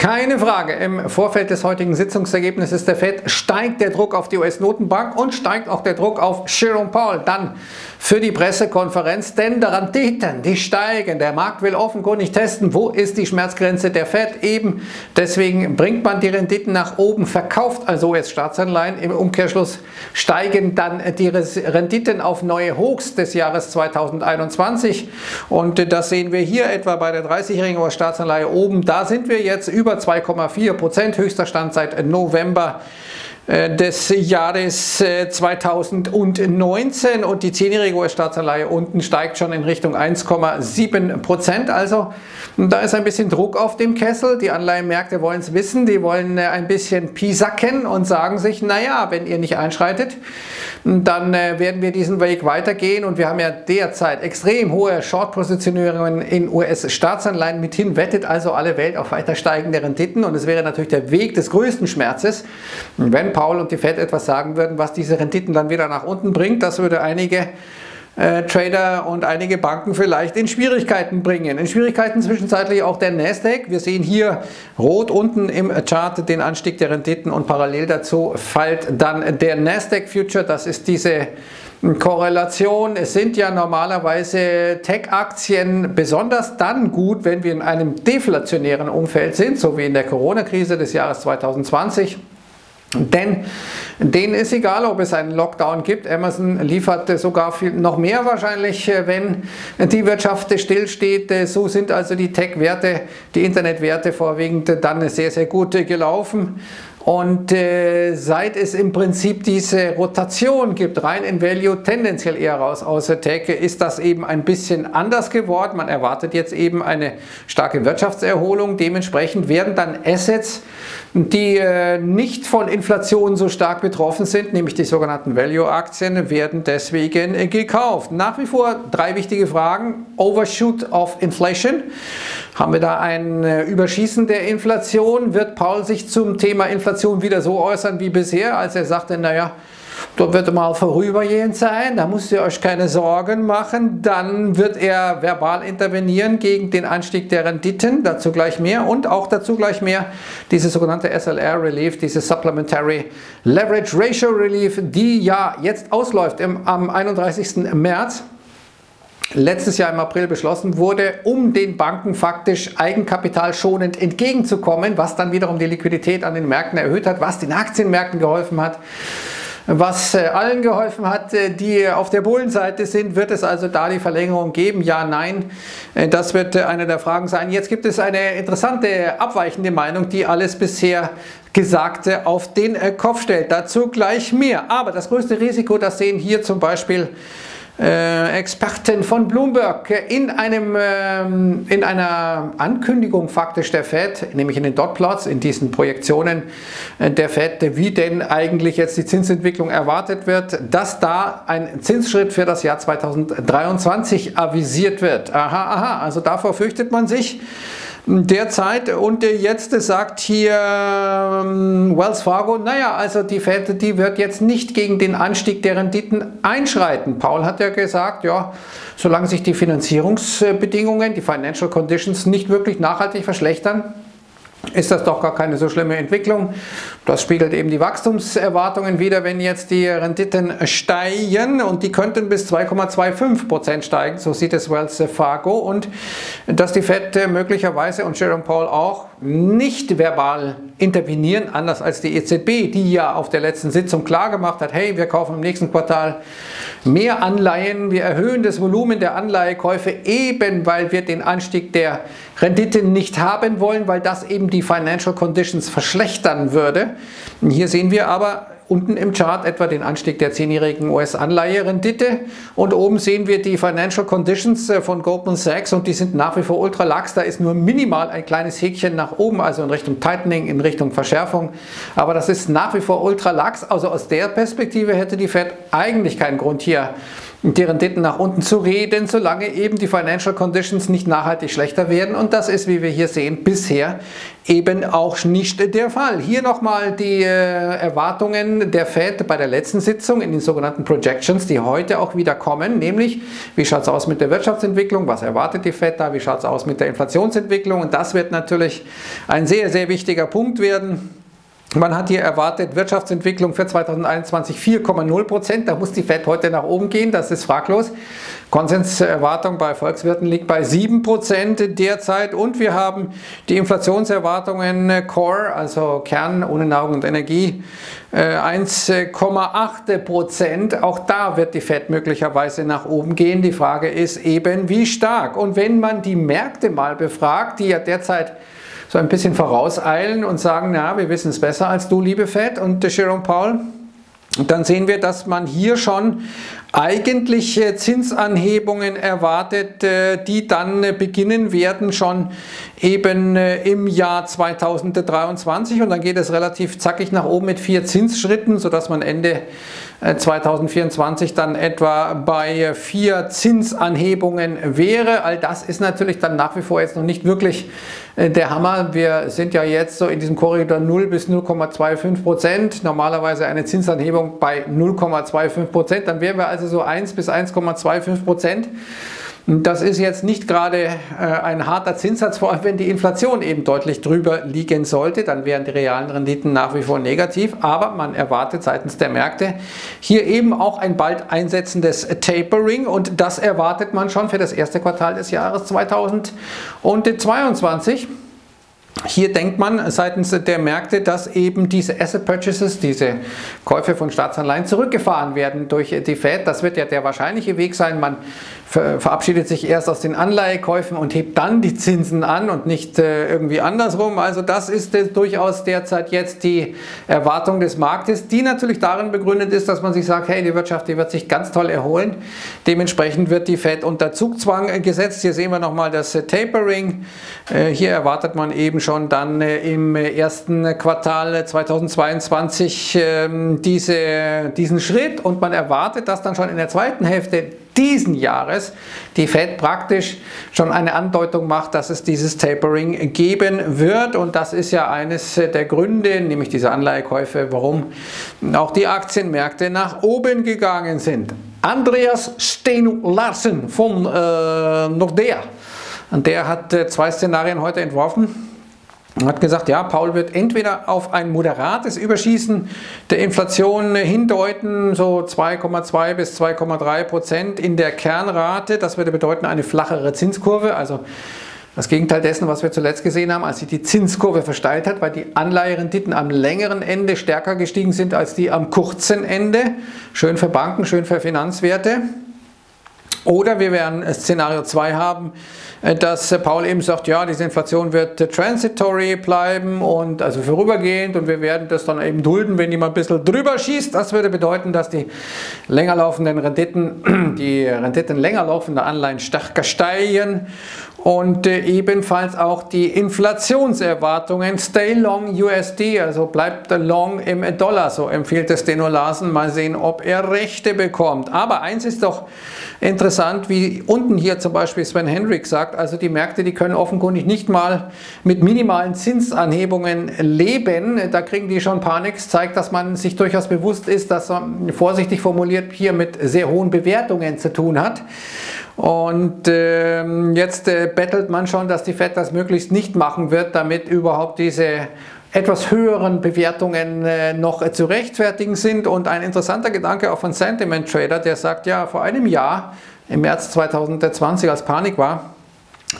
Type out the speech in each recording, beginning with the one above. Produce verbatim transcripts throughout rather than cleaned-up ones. Keine Frage, im Vorfeld des heutigen Sitzungsergebnisses der Fed steigt der Druck auf die U S-Notenbank und steigt auch der Druck auf Jerome Powell dann für die Pressekonferenz, denn die Renditen, die steigen. Der Markt will offenkundig testen, wo ist die Schmerzgrenze der Fed. Eben deswegen bringt man die Renditen nach oben, verkauft also U S-Staatsanleihen. Im Umkehrschluss steigen dann die Renditen auf neue Hochs des Jahres zweitausendeinundzwanzig. Und das sehen wir hier etwa bei der dreißigjährigen U S-Staatsanleihe oben. Da sind wir jetzt über zwei Komma vier Prozent, höchster Stand seit November des Jahres zweitausendneunzehn, und die zehnjährige U S-Staatsanleihe unten steigt schon in Richtung eins Komma sieben Prozent. Also da ist ein bisschen Druck auf dem Kessel. Die Anleihenmärkte wollen es wissen, die wollen ein bisschen piesacken und sagen sich, naja, wenn ihr nicht einschreitet, dann werden wir diesen Weg weitergehen, und wir haben ja derzeit extrem hohe Short-Positionierungen in U S-Staatsanleihen. Mithin wettet also alle Welt auf weiter steigende Renditen, und es wäre natürlich der Weg des größten Schmerzes, wenn Powell und die Fed etwas sagen würden, was diese Renditen dann wieder nach unten bringt. Das würde einige äh, Trader und einige Banken vielleicht in Schwierigkeiten bringen. In Schwierigkeiten zwischenzeitlich auch der Nasdaq. Wir sehen hier rot unten im Chart den Anstieg der Renditen, und parallel dazu fällt dann der Nasdaq Future. Das ist diese Korrelation. Es sind ja normalerweise Tech-Aktien besonders dann gut, wenn wir in einem deflationären Umfeld sind, so wie in der Corona-Krise des Jahres zweitausendzwanzig. Denn denen ist egal, ob es einen Lockdown gibt. Amazon liefert sogar viel, noch mehr wahrscheinlich, wenn die Wirtschaft stillsteht. So sind also die Tech-Werte, die Internetwerte vorwiegend dann sehr, sehr gut gelaufen. Und äh, seit es im Prinzip diese Rotation gibt, rein in Value, tendenziell eher raus aus der Tech, ist das eben ein bisschen anders geworden. Man erwartet jetzt eben eine starke Wirtschaftserholung. Dementsprechend werden dann Assets, die äh, nicht von Inflation so stark betroffen sind, nämlich die sogenannten Value-Aktien, werden deswegen äh, gekauft. Nach wie vor drei wichtige Fragen. Overshoot of Inflation. Haben wir da ein äh, Überschießen der Inflation? Wird Powell sich zum Thema Inflation wieder so äußern wie bisher, als er sagte, naja, dort wird mal vorübergehend sein, da müsst ihr euch keine Sorgen machen? Dann wird er verbal intervenieren gegen den Anstieg der Renditen, dazu gleich mehr, und auch dazu gleich mehr diese sogenannte S L R Relief, diese Supplementary Leverage Ratio Relief, die ja jetzt ausläuft im, am einunddreißigsten März. Letztes Jahr im April beschlossen wurde, um den Banken faktisch eigenkapitalschonend entgegenzukommen, was dann wiederum die Liquidität an den Märkten erhöht hat, was den Aktienmärkten geholfen hat, was allen geholfen hat, die auf der Bullenseite sind. Wird es also da die Verlängerung geben? Ja, nein. Das wird eine der Fragen sein. Jetzt gibt es eine interessante abweichende Meinung, die alles bisher Gesagte auf den Kopf stellt. Dazu gleich mehr. Aber das größte Risiko, das sehen hier zum Beispiel Experten von Bloomberg in, einem, in einer Ankündigung faktisch der Fed, nämlich in den Dotplots, in diesen Projektionen der Fed, wie denn eigentlich jetzt die Zinsentwicklung erwartet wird, dass da ein Zinsschritt für das Jahr zweitausenddreiundzwanzig avisiert wird. Aha, aha, also davor fürchtet man sich derzeit. Und jetzt sagt hier Wells Fargo, naja, also die Fed, die wird jetzt nicht gegen den Anstieg der Renditen einschreiten. Powell hat ja gesagt, ja, solange sich die Finanzierungsbedingungen, die Financial Conditions nicht wirklich nachhaltig verschlechtern, ist das doch gar keine so schlimme Entwicklung. Das spiegelt eben die Wachstumserwartungen wider, wenn jetzt die Renditen steigen, und die könnten bis zwei Komma fünfundzwanzig Prozent steigen, so sieht es Wells Fargo, und dass die Fed möglicherweise und Jerome Powell auch nicht verbal intervenieren, anders als die E Z B, die ja auf der letzten Sitzung klar gemacht hat, hey, wir kaufen im nächsten Quartal mehr Anleihen, wir erhöhen das Volumen der Anleihekäufe eben, weil wir den Anstieg der Renditen nicht haben wollen, weil das eben die Financial Conditions verschlechtern würde. Hier sehen wir aber unten im Chart etwa den Anstieg der zehnjährigen U S-Anleiherendite, und oben sehen wir die Financial Conditions von Goldman Sachs, und die sind nach wie vor ultra lax. Da ist nur minimal ein kleines Häkchen nach oben, also in Richtung Tightening, in Richtung Verschärfung, aber das ist nach wie vor ultra lax. Also aus der Perspektive hätte die Fed eigentlich keinen Grund, hier die Renditen nach unten zu reden, solange eben die Financial Conditions nicht nachhaltig schlechter werden. Und das ist, wie wir hier sehen, bisher eben auch nicht der Fall. Hier nochmal die äh, Erwartungen der Fed bei der letzten Sitzung in den sogenannten Projections, die heute auch wieder kommen, nämlich wie schaut es aus mit der Wirtschaftsentwicklung, was erwartet die Fed da, wie schaut es aus mit der Inflationsentwicklung, und das wird natürlich ein sehr, sehr wichtiger Punkt werden. Man hat hier erwartet, Wirtschaftsentwicklung für zweitausendeinundzwanzig vier Komma null Prozent. Da muss die Fed heute nach oben gehen, das ist fraglos. Konsenserwartung bei Volkswirten liegt bei sieben Prozent derzeit. Und wir haben die Inflationserwartungen Core, also Kern ohne Nahrung und Energie, eins Komma acht Prozent. Auch da wird die Fed möglicherweise nach oben gehen. Die Frage ist eben, wie stark. Und wenn man die Märkte mal befragt, die ja derzeit so ein bisschen vorauseilen und sagen, na, wir wissen es besser als du, liebe Fed und Jerome Powell, und dann sehen wir, dass man hier schon eigentlich Zinsanhebungen erwartet, die dann beginnen werden schon eben im Jahr zweitausenddreiundzwanzig, und dann geht es relativ zackig nach oben mit vier Zinsschritten, sodass man Ende zweitausendvierundzwanzig dann etwa bei vier Zinsanhebungen wäre. All das ist natürlich dann nach wie vor jetzt noch nicht wirklich der Hammer. Wir sind ja jetzt so in diesem Korridor null bis null Komma fünfundzwanzig Prozent, normalerweise eine Zinsanhebung bei null Komma fünfundzwanzig Prozent, dann wären wir also so eins bis eins Komma fünfundzwanzig Prozent. Das ist jetzt nicht gerade ein harter Zinssatz, vor allem wenn die Inflation eben deutlich drüber liegen sollte, dann wären die realen Renditen nach wie vor negativ, aber man erwartet seitens der Märkte hier eben auch ein bald einsetzendes Tapering, und das erwartet man schon für das erste Quartal des Jahres zweitausendzweiundzwanzig. Hier denkt man seitens der Märkte, dass eben diese Asset Purchases, diese Käufe von Staatsanleihen zurückgefahren werden durch die Fed. Das wird ja der wahrscheinliche Weg sein. Man verabschiedet sich erst aus den Anleihekäufen und hebt dann die Zinsen an und nicht irgendwie andersrum. Also das ist durchaus derzeit jetzt die Erwartung des Marktes, die natürlich darin begründet ist, dass man sich sagt, hey, die Wirtschaft, die wird sich ganz toll erholen. Dementsprechend wird die Fed unter Zugzwang gesetzt. Hier sehen wir nochmal das Tapering. Hier erwartet man eben schon dann im ersten Quartal zweitausendzweiundzwanzig diese, diesen Schritt, und man erwartet, dass dann schon in der zweiten Hälfte diesen Jahres die Fed praktisch schon eine Andeutung macht, dass es dieses Tapering geben wird, und das ist ja eines der Gründe, nämlich diese Anleihekäufe, warum auch die Aktienmärkte nach oben gegangen sind. Andreas Steen-Larsen von äh, Nordea, der hat äh, zwei Szenarien heute entworfen. Er hat gesagt, ja, Powell wird entweder auf ein moderates Überschießen der Inflation hindeuten, so zwei Komma zwei bis zwei Komma drei Prozent in der Kernrate. Das würde bedeuten eine flachere Zinskurve, also das Gegenteil dessen, was wir zuletzt gesehen haben, als sich die Zinskurve versteilt hat, weil die Anleiherenditen am längeren Ende stärker gestiegen sind als die am kurzen Ende. Schön für Banken, schön für Finanzwerte. Oder wir werden Szenario zwei haben, dass Powell eben sagt, ja, diese Inflation wird transitory bleiben, und also vorübergehend, und wir werden das dann eben dulden, wenn die mal ein bisschen drüber schießt. Das würde bedeuten, dass die länger laufenden Renditen, die Renditen länger laufender Anleihen stärker steigen, und ebenfalls auch die Inflationserwartungen. Stay long U S D, also bleibt long im Dollar, so empfiehlt es Steen-Larsen. Mal sehen, ob er Rechte bekommt. Aber eins ist doch interessant, wie unten hier zum Beispiel Sven Hendrik sagt, also die Märkte, die können offenkundig nicht mal mit minimalen Zinsanhebungen leben. Da kriegen die schon Panik. Zeigt, dass man sich durchaus bewusst ist, dass man, vorsichtig formuliert, hier mit sehr hohen Bewertungen zu tun hat. Und äh, jetzt äh, bettelt man schon, dass die Fed das möglichst nicht machen wird, damit überhaupt diese etwas höheren Bewertungen äh, noch äh, zu rechtfertigen sind. Und ein interessanter Gedanke auch von Sentiment Trader, der sagt, ja, vor einem Jahr, im März zweitausendzwanzig, als Panik war,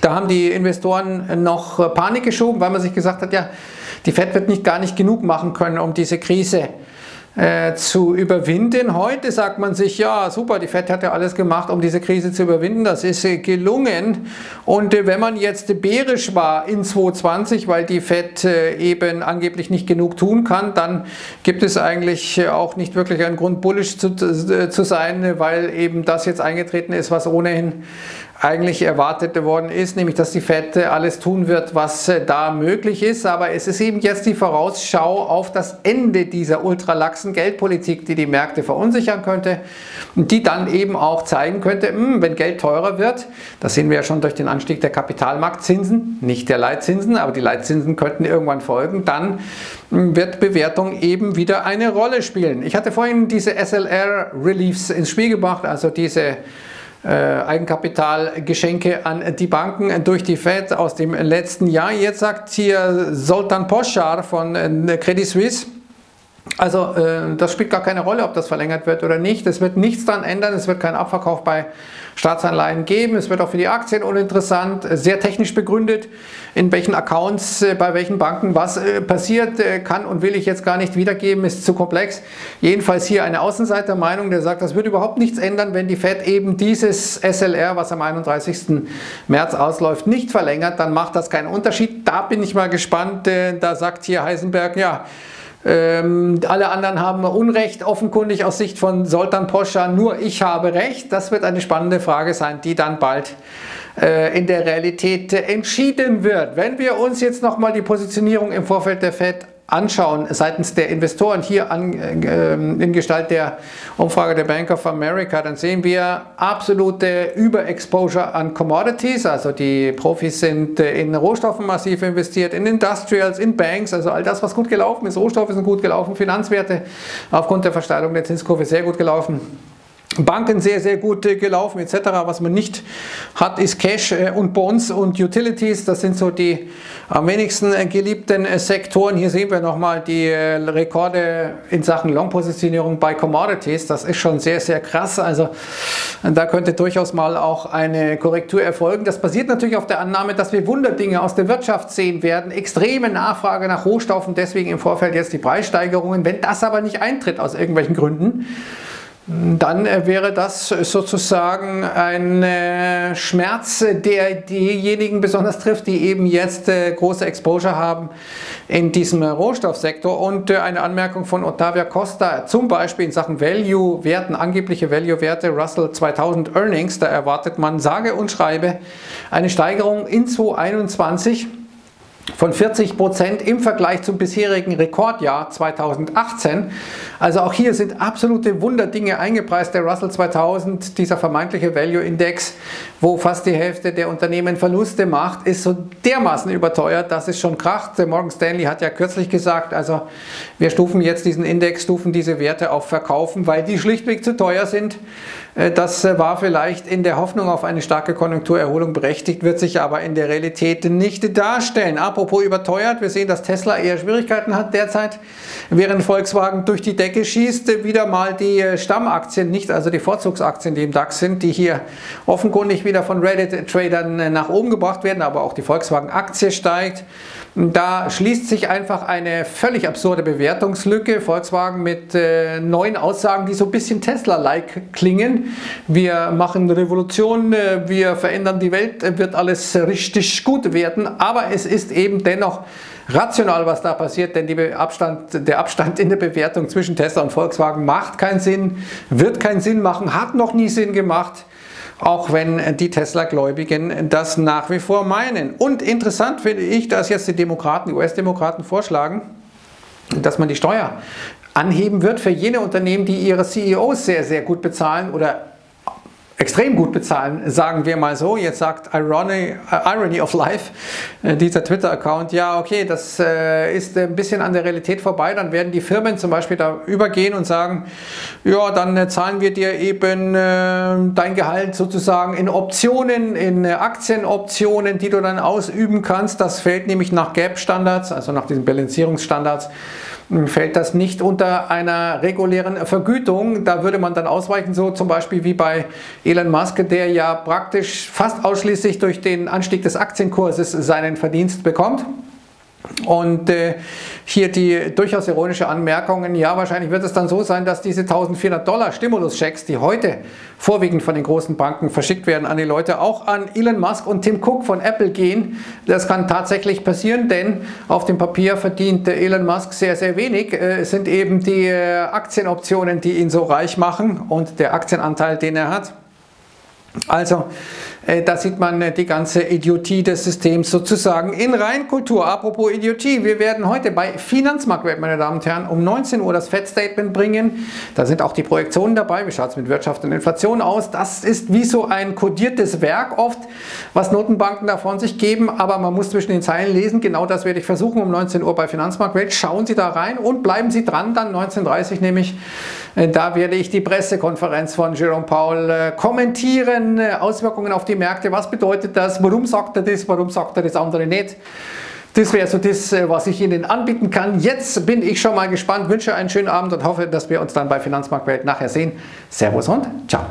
da haben die Investoren noch äh, Panik geschoben, weil man sich gesagt hat, ja, die Fed wird nicht gar nicht genug machen können, um diese Krise zu verhindern. Äh, zu überwinden. Heute sagt man sich, ja super, die Fed hat ja alles gemacht, um diese Krise zu überwinden, das ist äh, gelungen, und äh, wenn man jetzt äh, bärisch war in zweitausendzwanzig, weil die Fed äh, eben angeblich nicht genug tun kann, dann gibt es eigentlich äh, auch nicht wirklich einen Grund, bullisch zu, äh, zu sein, weil eben das jetzt eingetreten ist, was ohnehin eigentlich erwartet worden ist, nämlich dass die Fed alles tun wird, was da möglich ist. Aber es ist eben jetzt die Vorausschau auf das Ende dieser ultralaxen Geldpolitik, die die Märkte verunsichern könnte und die dann eben auch zeigen könnte, wenn Geld teurer wird, das sehen wir ja schon durch den Anstieg der Kapitalmarktzinsen, nicht der Leitzinsen, aber die Leitzinsen könnten irgendwann folgen, dann wird Bewertung eben wieder eine Rolle spielen. Ich hatte vorhin diese S L R-Reliefs ins Spiel gebracht, also diese Äh, Eigenkapitalgeschenke an die Banken durch die Fed aus dem letzten Jahr. Jetzt sagt hier Zoltan Pozsar von äh, Credit Suisse, also äh, das spielt gar keine Rolle, ob das verlängert wird oder nicht. Es wird nichts daran ändern, es wird keinen Abverkauf bei Staatsanleihen geben, es wird auch für die Aktien uninteressant, sehr technisch begründet, in welchen Accounts, äh, bei welchen Banken was äh, passiert, äh, kann und will ich jetzt gar nicht wiedergeben, ist zu komplex. Jedenfalls hier eine Außenseitermeinung, der sagt, das wird überhaupt nichts ändern, wenn die Fed eben dieses S L R, was am einunddreißigsten März ausläuft, nicht verlängert, dann macht das keinen Unterschied. Da bin ich mal gespannt, äh, da sagt hier Heisenberg, ja, Ähm, alle anderen haben Unrecht, offenkundig aus Sicht von Zoltan Pozsar, nur ich habe Recht. Das wird eine spannende Frage sein, die dann bald äh, in der Realität äh, entschieden wird. Wenn wir uns jetzt nochmal die Positionierung im Vorfeld der Fed anschauen, seitens der Investoren hier an, äh, in Gestalt der Umfrage der Bank of America, dann sehen wir absolute Überexposure an Commodities, also die Profis sind in Rohstoffen massiv investiert, in Industrials, in Banks, also all das, was gut gelaufen ist. Rohstoffe sind gut gelaufen, Finanzwerte aufgrund der Versteilung der Zinskurve sehr gut gelaufen, Banken sehr, sehr gut gelaufen et cetera. Was man nicht hat, ist Cash und Bonds und Utilities. Das sind so die am wenigsten geliebten Sektoren. Hier sehen wir nochmal die Rekorde in Sachen Long-Positionierung bei Commodities. Das ist schon sehr, sehr krass. Also da könnte durchaus mal auch eine Korrektur erfolgen. Das basiert natürlich auf der Annahme, dass wir Wunderdinge aus der Wirtschaft sehen werden. Extreme Nachfrage nach Rohstoffen, deswegen im Vorfeld jetzt die Preissteigerungen. Wenn das aber nicht eintritt aus irgendwelchen Gründen, dann wäre das sozusagen ein Schmerz, der diejenigen besonders trifft, die eben jetzt große Exposure haben in diesem Rohstoffsektor. Und eine Anmerkung von Ottavia Costa, zum Beispiel in Sachen Value-Werten, angebliche Value-Werte, Russell zweitausend Earnings, da erwartet man, sage und schreibe, eine Steigerung in zweitausendeinundzwanzig von vierzig Prozent im Vergleich zum bisherigen Rekordjahr zweitausendachtzehn. Also auch hier sind absolute Wunderdinge eingepreist. Der Russell zweitausend, dieser vermeintliche Value Index, wo fast die Hälfte der Unternehmen Verluste macht, ist so dermaßen überteuert, dass es schon kracht. Der Morgan Stanley hat ja kürzlich gesagt, also wir stufen jetzt diesen Index, stufen diese Werte auf Verkaufen, weil die schlichtweg zu teuer sind. Das war vielleicht in der Hoffnung auf eine starke Konjunkturerholung berechtigt, wird sich aber in der Realität nicht darstellen. Apropos überteuert, wir sehen, dass Tesla eher Schwierigkeiten hat derzeit, während Volkswagen durch die Decke schießt. Wieder mal die Stammaktien, nicht also die Vorzugsaktien, die im DAX sind, die hier offenkundig wieder von Reddit-Tradern nach oben gebracht werden, aber auch die Volkswagen-Aktie steigt. Da schließt sich einfach eine völlig absurde Bewertungslücke. Volkswagen mit äh, neuen Aussagen, die so ein bisschen Tesla-like klingen. Wir machen Revolution, äh, wir verändern die Welt, äh, wird alles richtig gut werden. Aber es ist eben dennoch rational, was da passiert, denn die Abstand, der Abstand in der Bewertung zwischen Tesla und Volkswagen macht keinen Sinn, wird keinen Sinn machen, hat noch nie Sinn gemacht. Auch wenn die Tesla-Gläubigen das nach wie vor meinen. Und interessant finde ich, dass jetzt die Demokraten, die U S-Demokraten vorschlagen, dass man die Steuer anheben wird für jene Unternehmen, die ihre C E Os sehr, sehr gut bezahlen oder extrem gut bezahlen, sagen wir mal so. Jetzt sagt Irony, Irony of Life, dieser Twitter-Account, ja okay, das ist ein bisschen an der Realität vorbei, dann werden die Firmen zum Beispiel da übergehen und sagen, ja, dann zahlen wir dir eben dein Gehalt sozusagen in Optionen, in Aktienoptionen, die du dann ausüben kannst. Das fällt nämlich nach G A A P-Standards, also nach diesen Bilanzierungsstandards, fällt das nicht unter einer regulären Vergütung. Da würde man dann ausweichen, so zum Beispiel wie bei Elon Musk, der ja praktisch fast ausschließlich durch den Anstieg des Aktienkurses seinen Verdienst bekommt. Und äh, hier die durchaus ironische Anmerkungen, ja wahrscheinlich wird es dann so sein, dass diese eintausendvierhundert Dollar Stimuluschecks, die heute vorwiegend von den großen Banken verschickt werden an die Leute, auch an Elon Musk und Tim Cook von Apple gehen. Das kann tatsächlich passieren, denn auf dem Papier verdient Elon Musk sehr, sehr wenig. Es sind eben die Aktienoptionen, die ihn so reich machen und der Aktienanteil, den er hat. Also Da sieht man die ganze Idiotie des Systems sozusagen in Reinkultur. Apropos Idiotie, wir werden heute bei Finanzmarktwelt, meine Damen und Herren, um neunzehn Uhr das Fed-Statement bringen. Da sind auch die Projektionen dabei. Wie schaut es mit Wirtschaft und Inflation aus? Das ist wie so ein kodiertes Werk oft, was Notenbanken da von sich geben, aber man muss zwischen den Zeilen lesen. Genau das werde ich versuchen um neunzehn Uhr bei Finanzmarktwelt. Schauen Sie da rein und bleiben Sie dran, dann neunzehn Uhr dreißig nämlich. Da werde ich die Pressekonferenz von Jerome Powell kommentieren, Auswirkungen auf die Märkte, was bedeutet das, warum sagt er das, warum sagt er das andere nicht. Das wäre so das, was ich Ihnen anbieten kann. Jetzt bin ich schon mal gespannt, wünsche einen schönen Abend und hoffe, dass wir uns dann bei Finanzmarktwelt nachher sehen. Servus und ciao.